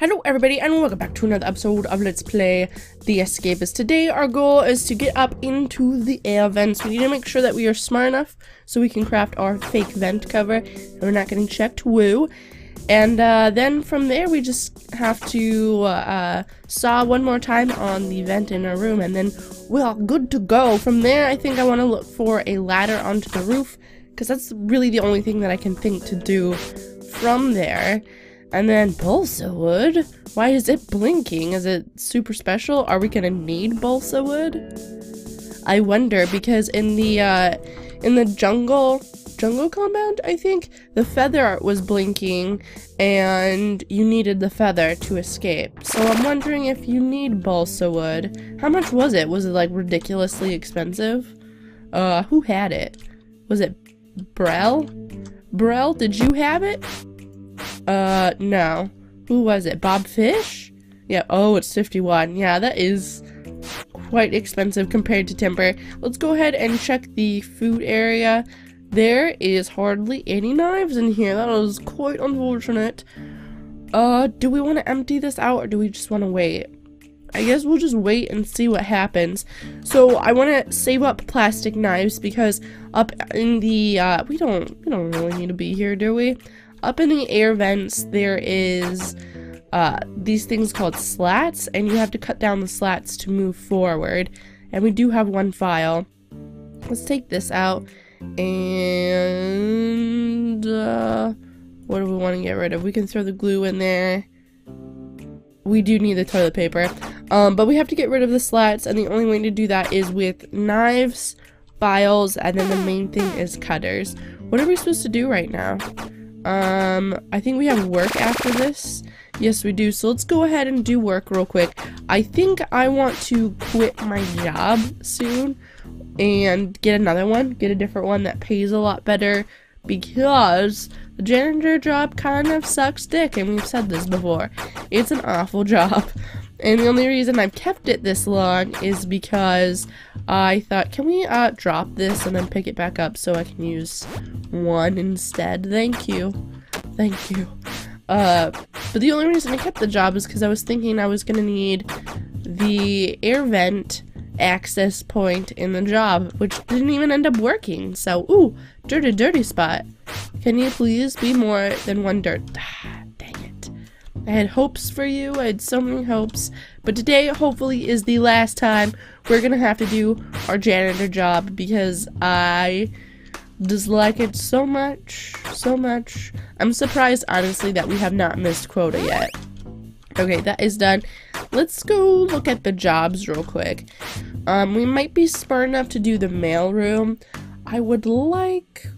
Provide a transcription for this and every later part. Hello everybody and welcome back to another episode of Let's Play The Escapists. Today our goal is to get up into the air vents. We need to make sure that we are smart enough so we can craft our fake vent cover and we're not getting checked, woo. And then from there we just have to saw one more time on the vent in our room and then we're all good to go. From there I think I want to look for a ladder onto the roof because that's really the only thing that I can think to do from there. And then balsa wood? Why is it blinking? Is it super special? Are we gonna need balsa wood? I wonder, because in the jungle compound, I think, the feather was blinking and you needed the feather to escape. So I'm wondering if you need balsa wood. How much was it? Was it like ridiculously expensive? Who had it? Was it Brel? Brel, did you have it? No. Who was it? Bob Fish? Yeah, oh, it's 51. Yeah, that is quite expensive compared to timber. Let's go ahead and check the food area. There is hardly any knives in here. That is quite unfortunate. Do we want to empty this out or do we just want to wait? I guess we'll just wait and see what happens. So I want to save up plastic knives because up in the, we don't really need to be here, do we? Up in the air vents, there is these things called slats, and you have to cut down the slats to move forward. And we do have one file. Let's take this out, and what do we want to get rid of? We can throw the glue in there. We do need the toilet paper, but we have to get rid of the slats, and the only way to do that is with knives, files, and then the main thing is cutters. What are we supposed to do right now? I think we have work after this. Yes, we do. So let's go ahead and do work real quick. I think I want to quit my job soon and get another one, get a different one that pays a lot better because the janitor job kind of sucks dick, and we've said this before. It's an awful job. And the only reason I've kept it this long is because I thought, can we drop this and then pick it back up so I can use one instead? Thank you. Thank you. But the only reason I kept the job is because I was thinking I was going to need the air vent access point in the job, which didn't even end up working. So, ooh, dirty, dirty spot. Can you please be more than one dirt? I had hopes for you, I had so many hopes, but today hopefully is the last time we're gonna have to do our janitor job because I dislike it so much, so much. I'm surprised honestly that we have not missed quota yet. Okay, that is done. Let's go look at the jobs real quick. We might be smart enough to do the mailroom. I would like...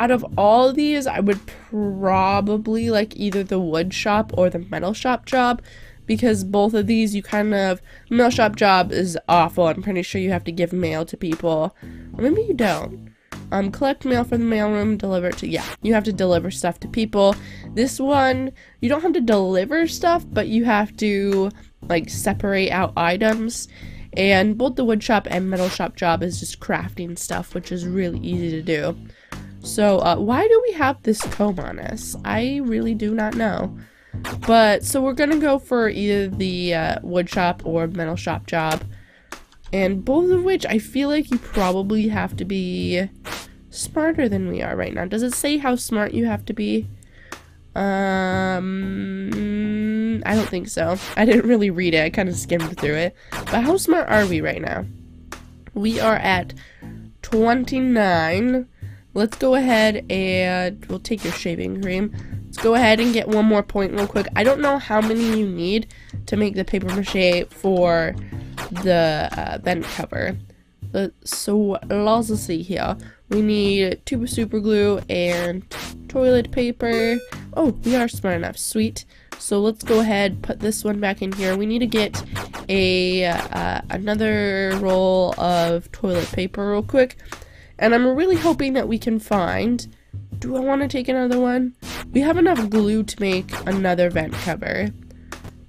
out of all of these, I would probably like either the wood shop or the metal shop job because both of these you kind of... Metal shop job is awful. I'm pretty sure you have to give mail to people. Or maybe you don't. Collect mail from the mailroom, deliver it to... Yeah, you have to deliver stuff to people. This one, you don't have to deliver stuff, but you have to like separate out items. And both the wood shop and metal shop job is just crafting stuff, which is really easy to do. So, why do we have this comb on us? I really do not know. But, so we're gonna go for either the wood shop or metal shop job. And both of which, I feel like you probably have to be smarter than we are right now. Does it say how smart you have to be? I don't think so. I didn't really read it. I kind of skimmed through it. But how smart are we right now? We are at 29... Let's go ahead and we'll take your shaving cream. Let's go ahead and get one more point real quick. I don't know how many you need to make the paper mache for the vent cover. So let's see here. We need 2 super glue and toilet paper. Oh, we are smart enough. Sweet. So let's go ahead, put this one back in here. We need to get a another roll of toilet paper real quick. And I'm really hoping that we can find... Do I want to take another one? We have enough glue to make another vent cover.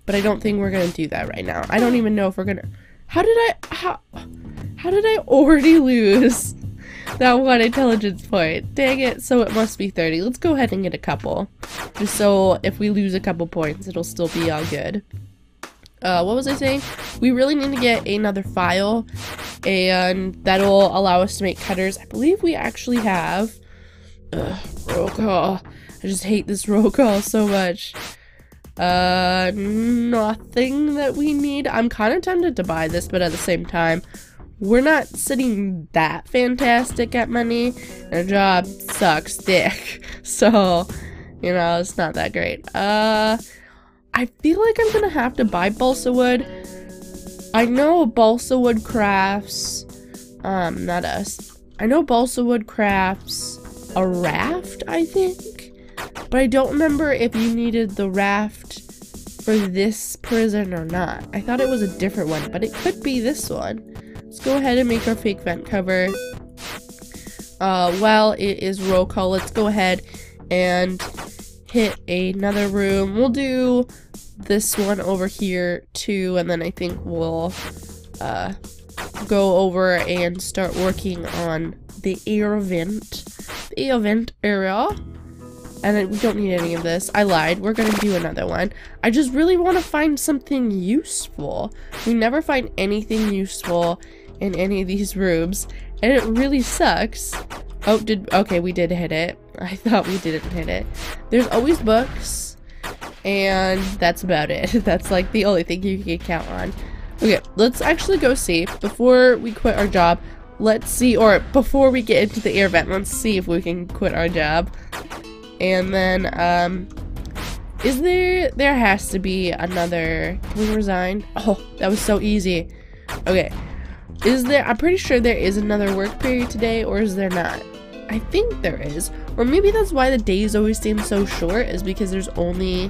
But I don't think we're going to do that right now. I don't even know if we're going to... How did I already lose that one intelligence point? Dang it. So it must be 30. Let's go ahead and get a couple. Just so if we lose a couple points, it'll still be all good. What was I saying? We really need to get another file, and that'll allow us to make cutters. I believe we actually have... roll call. I just hate this roll call so much. Nothing that we need. I'm kind of tempted to buy this, but at the same time, we're not sitting that fantastic at money, and our job sucks dick. So, you know, it's not that great. I feel like I'm gonna have to buy balsa wood. I know balsa wood crafts, not us. I know balsa wood crafts a raft, I think, but I don't remember if you needed the raft for this prison or not. I thought it was a different one, but it could be this one. Let's go ahead and make our fake vent cover. While it is roll call, let's go ahead and hit another room. We'll do this one over here too, and then I think we'll go over and start working on the air vent. The air vent area. And then we don't need any of this. I lied. We're gonna do another one. I just really want to find something useful. We never find anything useful in any of these rooms, and it really sucks. Oh, okay, we did hit it. I thought we didn't hit it. There's always books, and that's about it. That's like the only thing you can count on. Okay, let's actually go see. Before we quit our job, let's see, or before we get into the air vent, let's see if we can quit our job. And then, is there has to be another, can we resign? Oh, that was so easy. Okay, is there, I'm pretty sure there is another work period today, or is there not? I think there is, or maybe that's why the days always seem so short, is because there's only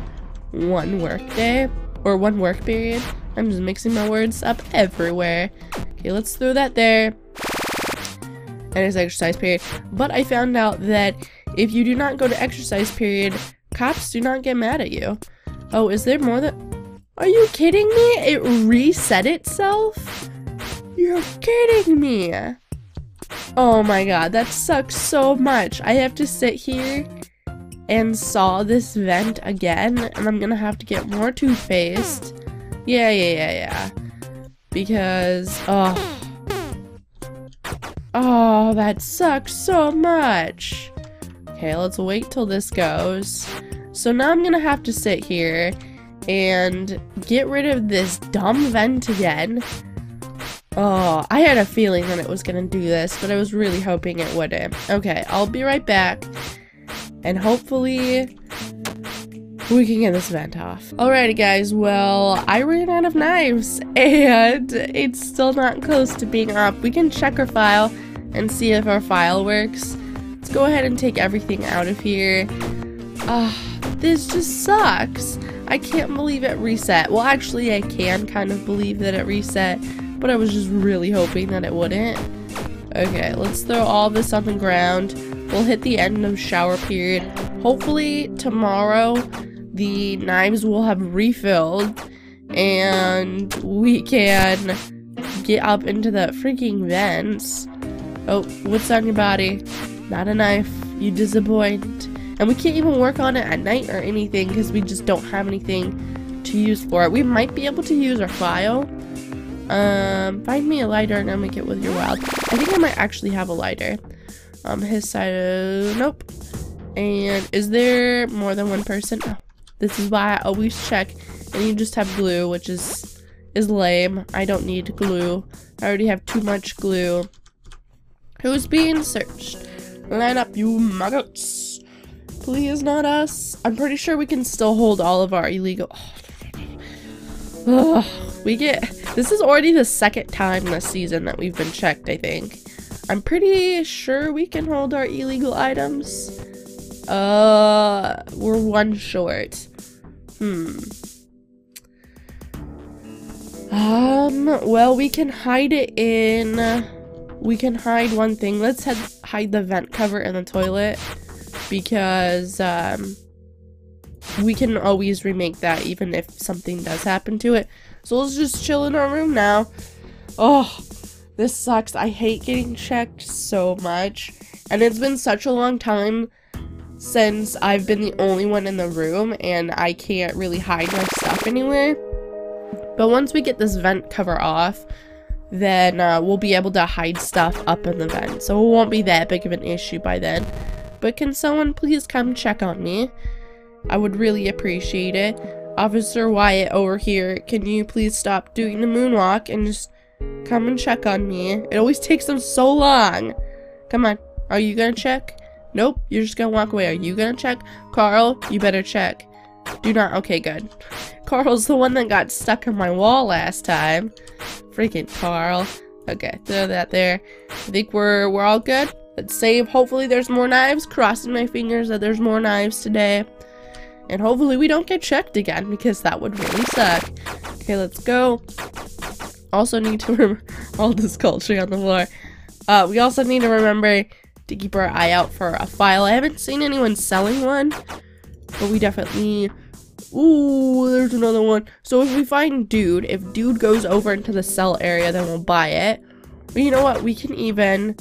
one work day, or one work period. I'm just mixing my words up everywhere. Okay, let's throw that there. And it's exercise period, but I found out that if you do not go to exercise period, cops do not get mad at you. Oh, is there more than... Are you kidding me? It reset itself? You're kidding me. Oh my god, that sucks so much. I have to sit here and saw this vent again, and I'm gonna have to get more toothpaste. Yeah. Because... Oh, that sucks so much. Okay, let's wait till this goes. So now I'm gonna have to sit here and get rid of this dumb vent again. Oh, I had a feeling that it was gonna do this, but I was really hoping it wouldn't. Okay, I'll be right back, and hopefully we can get this vent off. Alrighty guys, well, I ran out of knives, and it's still not close to being up. We can check our file and see if our file works. Let's go ahead and take everything out of here. This just sucks. I can't believe it reset. Well, actually, I can kind of believe that it reset, but I was just really hoping that it wouldn't. Okay, let's throw all this on the ground. We'll hit the end of shower period. Hopefully, tomorrow, the knives will have refilled, and we can get up into the freaking vents. Oh, what's on your body? Not a knife, you disappoint. And we can't even work on it at night or anything because we just don't have anything to use for it. We might be able to use our file. Find me a lighter and I'll make it with your wild. I think I might actually have a lighter. His side of... Nope. And is there more than one person? Oh, this is why I always check. And you just have glue, which is lame. I don't need glue. I already have too much glue. Who's being searched? Line up, you maggots. Please, not us. I'm pretty sure we can still hold all of our illegal... we get... This is already the second time this season that we've been checked, I think. I'm pretty sure we can hold our illegal items. We're one short. Well, we can hide it in... We can hide one thing. Let's hide the vent cover in the toilet, because we can always remake that even if something does happen to it. So let's just chill in our room now. Oh, this sucks. I hate getting checked so much. And it's been such a long time since I've been the only one in the room and I can't really hide my stuff anywhere. But once we get this vent cover off, then we'll be able to hide stuff up in the vent, so it won't be that big of an issue by then. But can someone please come check on me? I would really appreciate it. Officer Wyatt over here, can you please stop doing the moonwalk and just come and check on me? It always takes them so long. Come on, are you gonna check? Nope, you're just gonna walk away. Are you gonna check? Carl, you better check. Do not. Okay, good. Carl's the one that got stuck in my wall last time. Freaking Carl. Okay, throw that there. I think we're all good. Let's save. Hopefully there's more knives. Crossing my fingers that there's more knives today. And hopefully we don't get checked again, because that would really suck. Okay, let's go. Also need to remember all this culture on the floor. We also need to remember to keep our eye out for a file. I haven't seen anyone selling one, but we definitely... Ooh, there's another one. So if we find Dude, if Dude goes over into the sell area, then we'll buy it. But you know what? We can even...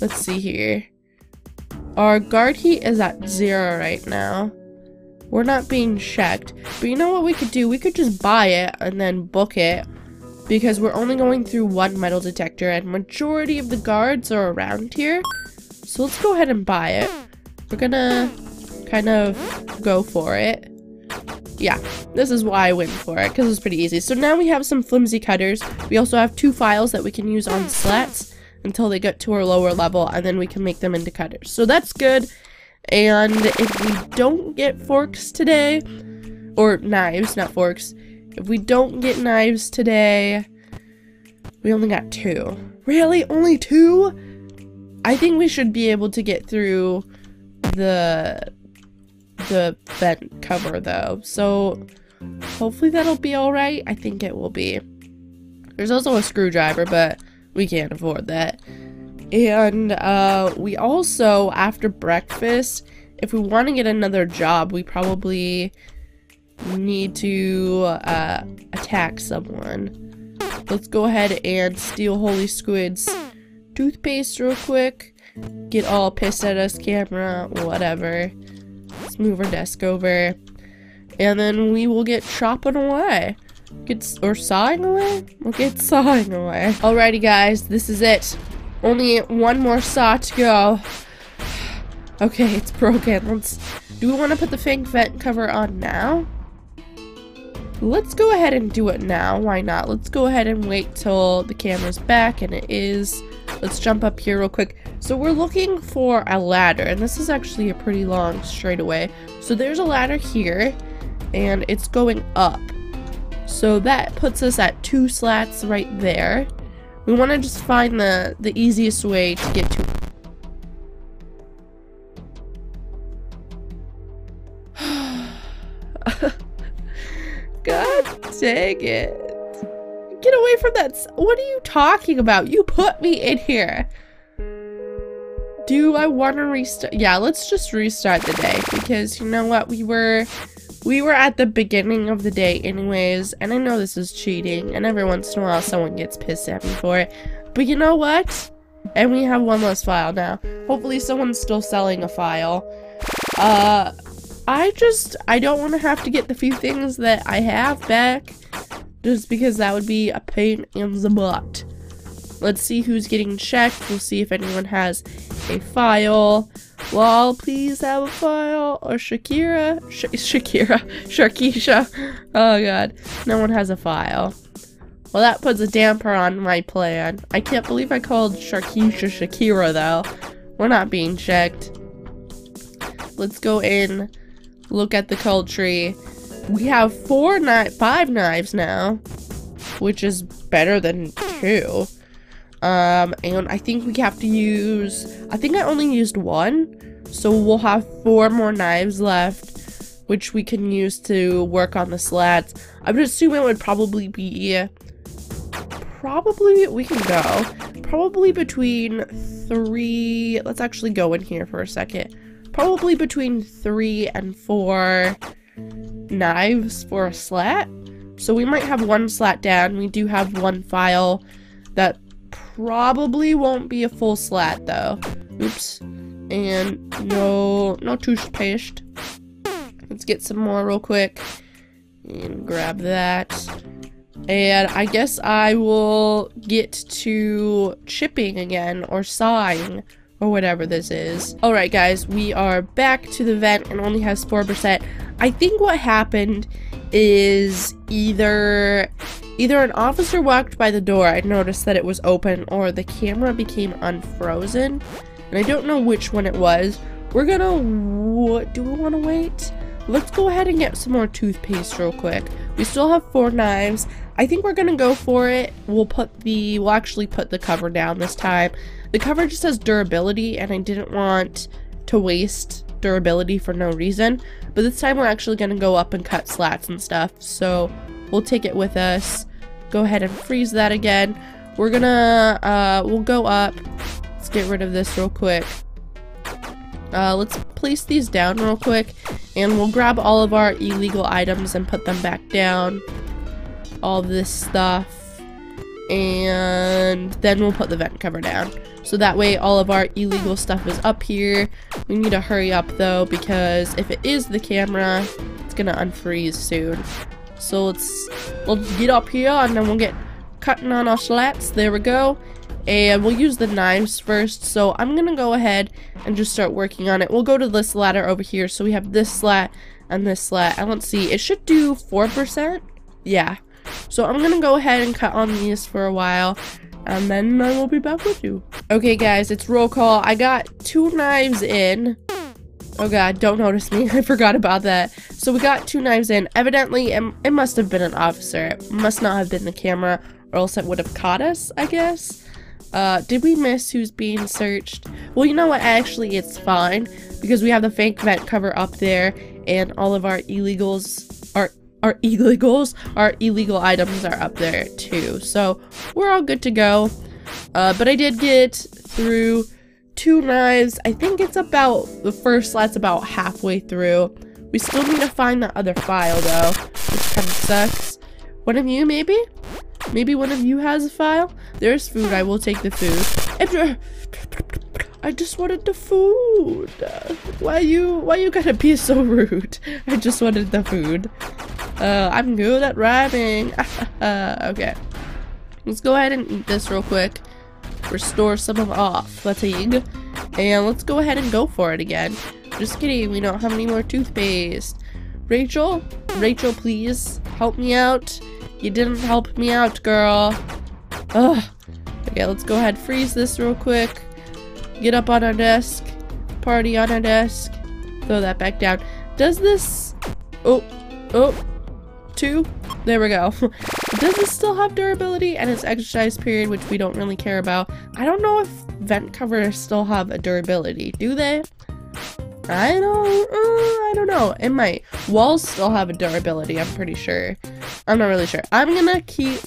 Let's see here. Our guard heat is at 0 right now. We're not being checked. But you know what we could do? We could just buy it and then book it, because we're only going through one metal detector and majority of the guards are around here. So let's go ahead and buy it. We're gonna kind of go for it. Yeah, this is why I went for it, because it's pretty easy. So now we have some flimsy cutters. We also have 2 files that we can use on slats until they get to our lower level, and then we can make them into cutters. So that's good. And if we don't get forks today, or knives, not forks, if we don't get knives today, we only got 2. Really? Only 2? I think we should be able to get through the vent cover though, so hopefully that'll be alright. I think it will be. There's also a screwdriver, but we can't afford that. And we also, after breakfast, if we want to get another job, we probably need to attack someone. Let's go ahead and steal Holy Squid's toothpaste real quick. Get all pissed at us, camera, whatever. Let's move our desk over, and then we will get chopping away. Or sawing away? We'll get sawing away. Alrighty guys, this is it. Only one more saw to go. Okay, it's broken. Do we want to put the fake vent cover on now? Let's go ahead and do it now. Why not? Let's go ahead and wait till the camera's back, and it is. Let's jump up here real quick. So we're looking for a ladder, and this is actually a pretty long straightaway. So there's a ladder here, and it's going up. So that puts us at 2 slats right there. We want to just find the easiest way to get to it. God dang it. Get away from that. What are you talking about? You put me in here. Do I want to restart? Yeah, let's just restart the day, because you know what? We were at the beginning of the day anyways, and I know this is cheating, and every once in a while someone gets pissed at me for it. But you know what? And we have one less file now. Hopefully someone's still selling a file. I don't want to have to get the few things that I have back, just because that would be a pain in the butt. Let's see who's getting checked. We'll see if anyone has a file. Lol, please have a file. Or Shakira. Sharkeisha. Oh god. No one has a file. Well, that puts a damper on my plan. I can't believe I called Sharkeisha Shakira though. We're not being checked. Let's go in. Look at the culture. We have 5 knives now, which is better than 2. And I think we have to use... I think I only used 1, so we'll have 4 more knives left, which we can use to work on the slats. I would assume it would probably be... Probably we can go. Probably between 3... Let's actually go in here for a second. Probably between 3 and 4 knives for a slat. So we might have 1 slat down. We do have 1 file that probably won't be a full slat though. Oops. and no toothpaste. Let's get some more real quick and grab that. And I guess I will get to chipping again, or sawing, or whatever this is. Alright guys, we are back to the vent and only has 4%. I think what happened is either an officer walked by the door, I noticed that it was open, or the camera became unfrozen. And I don't know which one it was. We're gonna... what do we want to wait? Let's go ahead and get some more toothpaste real quick. We still have 4 knives. I think we're gonna go for it. We'll actually put the cover down this time. The cover just has durability, and I didn't want to waste durability for no reason. But this time we're actually gonna go up and cut slats and stuff, so we'll take it with us. Go ahead and freeze that again. We're gonna, we'll go up. Let's get rid of this real quick. Let's place these down real quick, and we'll grab all of our illegal items and put them back down. All this stuff, and then we'll put the vent cover down. So that way all of our illegal stuff is up here. We need to hurry up though, because if it is the camera, it's gonna unfreeze soon. So let's get up here, and then we'll get cutting on our slats. There we go. And we'll use the knives first, so I'm gonna go ahead and just start working on it. We'll go to this ladder over here, so we have this slat and this slat. I don't see, it should do 4%? Yeah. So I'm gonna go ahead and cut on these for a while, and then I will be back with you. Okay guys, it's roll call. I got 2 knives in. Oh god, don't notice me, I forgot about that. So we got 2 knives in. Evidently, it must have been an officer. It must not have been the camera, or else it would have caught us, I guess. Did we miss who's being searched? Well, you know what, actually it's fine, because we have the fake vent cover up there, and all of our illegal items are up there too, so we're all good to go. But I did get through 2 knives. I think it's about, the first slat's about halfway through. We still need to find the other file though, which kind of sucks. One of you maybe? Maybe one of you has a file? There's food, I will take the food. I just wanted the food. Why you gotta be so rude? I just wanted the food. I'm good at rhyming. Okay. Let's go ahead and eat this real quick. Restore some of our fatigue. And let's go ahead and go for it again. Just kidding, we don't have any more toothpaste. Rachel, please help me out. You didn't help me out, girl. Ugh. Okay, let's go ahead, freeze this real quick. Get up on our desk. Party on our desk. Throw that back down. Does this... Oh. 2. There we go. Does this still have durability? And it's exercise period, which we don't really care about. I don't know if vent covers still have a durability. Do they? I don't know. It might. Walls still have a durability, I'm pretty sure. I'm not really sure. I'm gonna keep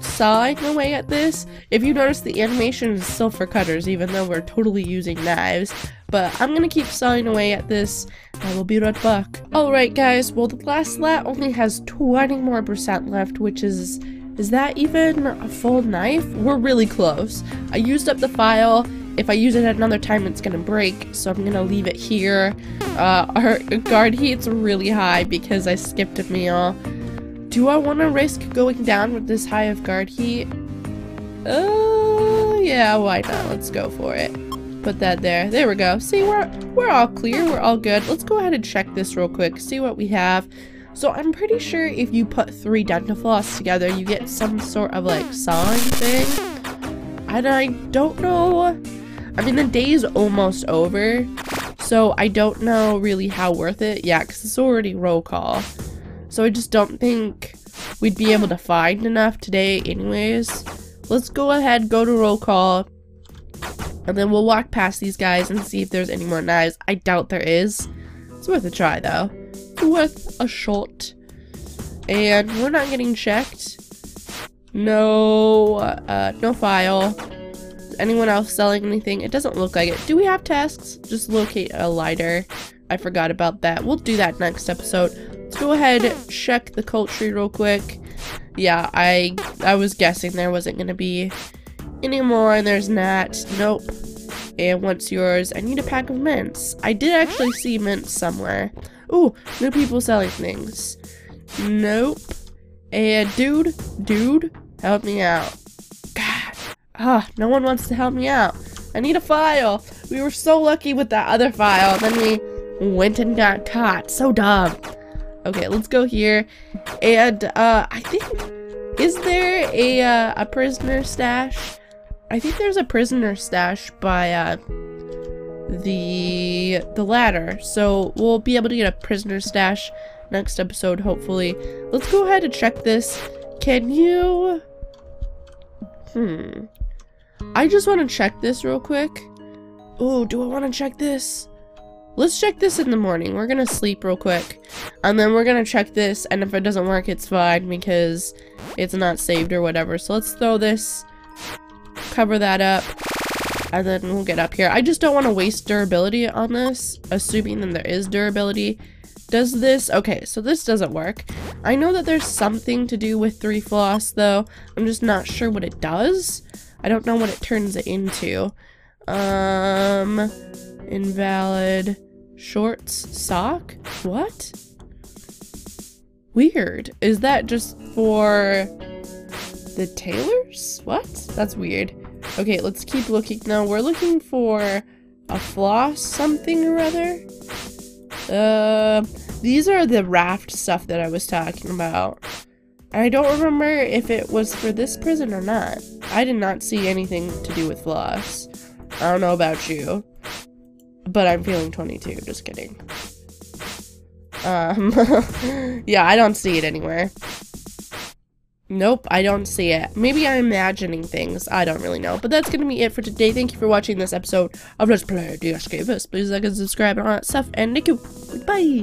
sawing away at this. If you notice, the animation is still for cutters, even though we're totally using knives. But I'm gonna keep sawing away at this. I will be right back. Alright guys, well the last slat only has 20% more left, which is that even a full knife? We're really close. I used up the file. If I use it at another time, it's gonna break, so I'm gonna leave it here. Our guard heat's really high because I skipped a meal. Do I wanna risk going down with this high of guard heat? Yeah, why not? Let's go for it. Put that there. There we go. See, we're all clear, we're all good. Let's go ahead and check this real quick, see what we have. So I'm pretty sure if you put 3 dentifloss together, you get some sort of like sawing thing. And I don't know... I mean, the day's almost over, so I don't know really how worth it. Yeah, because it's already roll call. So I just don't think we'd be able to find enough today anyways. Let's go ahead, go to roll call, and then we'll walk past these guys and see if there's any more knives. I doubt there is. It's worth a try, though. It's worth a shot. And we're not getting checked. No file. Anyone else selling anything? It doesn't look like it. Do we have tasks? Just locate a lighter. I forgot about that. We'll do that next episode. Let's go ahead, check the cult tree real quick. Yeah, I was guessing there wasn't gonna be any more, and there's not. Nope. And what's yours? I need a pack of mints. I did actually see mints somewhere. Ooh, new people selling things. Nope. And dude, help me out. God. Ah, no one wants to help me out. I need a file. We were so lucky with that other file. Then we went and got caught. So dumb. Okay, let's go here. And, I think... Is there a prisoner stash? I think there's a prisoner stash by, the ladder. So, we'll be able to get a prisoner stash next episode, hopefully. Let's go ahead and check this. Can you... I just want to check this real quick. Oh, do I want to check this? Let's check this in the morning. We're gonna sleep real quick. And then we're gonna check this, and if it doesn't work, it's fine because it's not saved or whatever. So let's throw this, cover that up, and then we'll get up here. I just don't want to waste durability on this, assuming that there is durability. Does this... Okay, so this doesn't work. I know that there's something to do with 3 floss, though. I'm just not sure what it does. I don't know what it turns it into. Invalid shorts sock? What? Weird. Is that just for the tailors? What? That's weird. Okay, let's keep looking. Now we're looking for a floss something or other. These are the raft stuff that I was talking about. I don't remember if it was for this prison or not. I did not see anything to do with floss. I don't know about you, but I'm feeling 22, just kidding. Yeah, I don't see it anywhere. Nope, I don't see it. Maybe I'm imagining things. I don't really know. But that's going to be it for today. Thank you for watching this episode of Let's Play The Escapists. Please like and subscribe and all that stuff. And thank you. Bye.